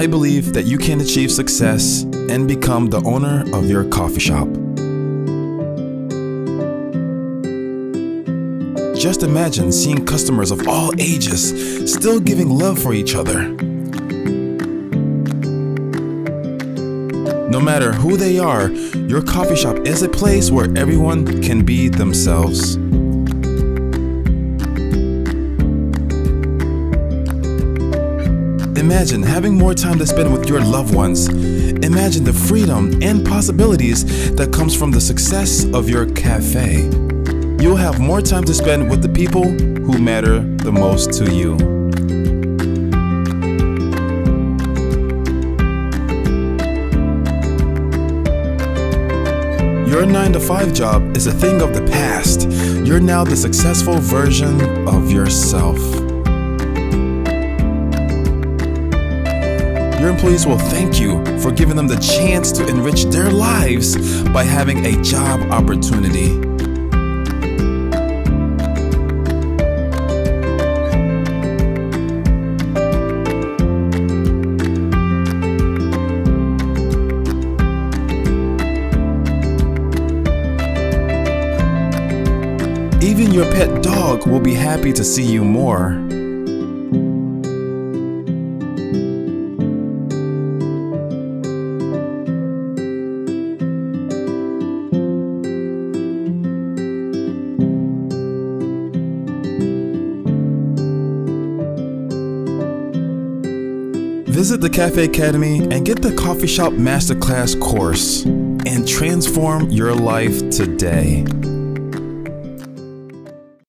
I believe that you can achieve success and become the owner of your coffee shop. Just imagine seeing customers of all ages still giving love for each other. No matter who they are, your coffee shop is a place where everyone can be themselves. Imagine having more time to spend with your loved ones. Imagine the freedom and possibilities that comes from the success of your cafe. You'll have more time to spend with the people who matter the most to you. Your 9-to-5 job is a thing of the past. You're now the successful version of yourself. Your employees will thank you for giving them the chance to enrich their lives by having a job opportunity. Even your pet dog will be happy to see you more. Visit the Cafe Academy and get the Coffee Shop Masterclass course and transform your life today.